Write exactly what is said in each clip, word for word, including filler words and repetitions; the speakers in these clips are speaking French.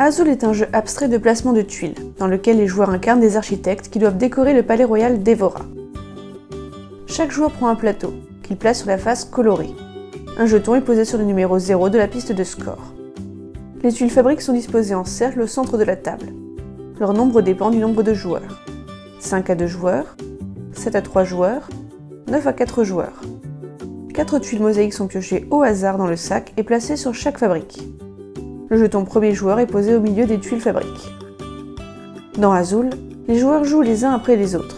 Azul est un jeu abstrait de placement de tuiles, dans lequel les joueurs incarnent des architectes qui doivent décorer le palais royal d'Evora. Chaque joueur prend un plateau, qu'il place sur la face colorée. Un jeton est posé sur le numéro zéro de la piste de score. Les tuiles fabriques sont disposées en cercle au centre de la table. Leur nombre dépend du nombre de joueurs. cinq à deux joueurs, sept à trois joueurs, neuf à quatre joueurs. quatre tuiles mosaïques sont piochées au hasard dans le sac et placées sur chaque fabrique. Le jeton premier joueur est posé au milieu des tuiles fabriques. Dans Azul, les joueurs jouent les uns après les autres.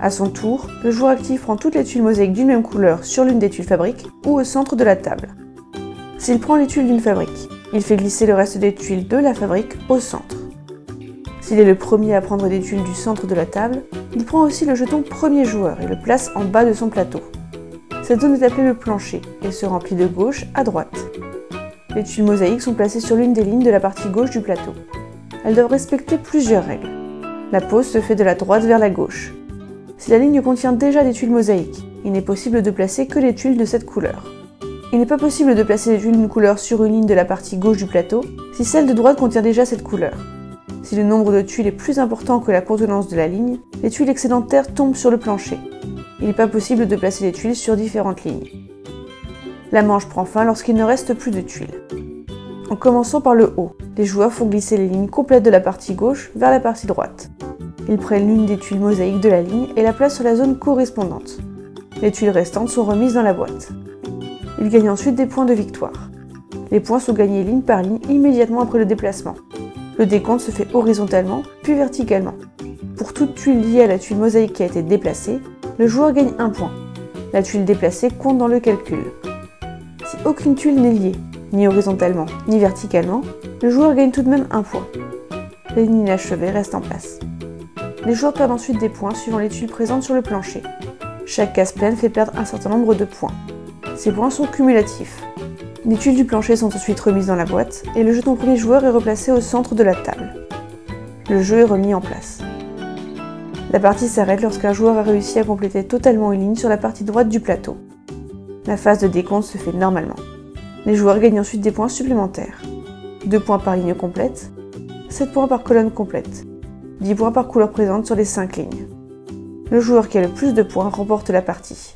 À son tour, le joueur actif prend toutes les tuiles mosaïques d'une même couleur sur l'une des tuiles fabriques ou au centre de la table. S'il prend les tuiles d'une fabrique, il fait glisser le reste des tuiles de la fabrique au centre. S'il est le premier à prendre des tuiles du centre de la table, il prend aussi le jeton premier joueur et le place en bas de son plateau. Cette zone est appelée le plancher et se remplit de gauche à droite. Les tuiles mosaïques sont placées sur l'une des lignes de la partie gauche du plateau. Elles doivent respecter plusieurs règles. La pose se fait de la droite vers la gauche. Si la ligne contient déjà des tuiles mosaïques, il n'est possible de placer que les tuiles de cette couleur. Il n'est pas possible de placer des tuiles d'une couleur sur une ligne de la partie gauche du plateau si celle de droite contient déjà cette couleur. Si le nombre de tuiles est plus important que la contenance de la ligne, les tuiles excédentaires tombent sur le plancher. Il n'est pas possible de placer les tuiles sur différentes lignes. La manche prend fin lorsqu'il ne reste plus de tuiles. En commençant par le haut, les joueurs font glisser les lignes complètes de la partie gauche vers la partie droite. Ils prennent l'une des tuiles mosaïques de la ligne et la placent sur la zone correspondante. Les tuiles restantes sont remises dans la boîte. Ils gagnent ensuite des points de victoire. Les points sont gagnés ligne par ligne immédiatement après le déplacement. Le décompte se fait horizontalement, puis verticalement. Pour toute tuile liée à la tuile mosaïque qui a été déplacée, le joueur gagne un point. La tuile déplacée compte dans le calcul. Si aucune tuile n'est liée, ni horizontalement, ni verticalement, le joueur gagne tout de même un point. Les lignes inachevées restent en place. Les joueurs perdent ensuite des points suivant les tuiles présentes sur le plancher. Chaque case pleine fait perdre un certain nombre de points. Ces points sont cumulatifs. Les tuiles du plancher sont ensuite remises dans la boîte et le jeton premier joueur est replacé au centre de la table. Le jeu est remis en place. La partie s'arrête lorsqu'un joueur a réussi à compléter totalement une ligne sur la partie droite du plateau. La phase de décompte se fait normalement. Les joueurs gagnent ensuite des points supplémentaires. deux points par ligne complète, sept points par colonne complète, dix points par couleur présente sur les cinq lignes. Le joueur qui a le plus de points remporte la partie.